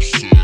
Absolutely.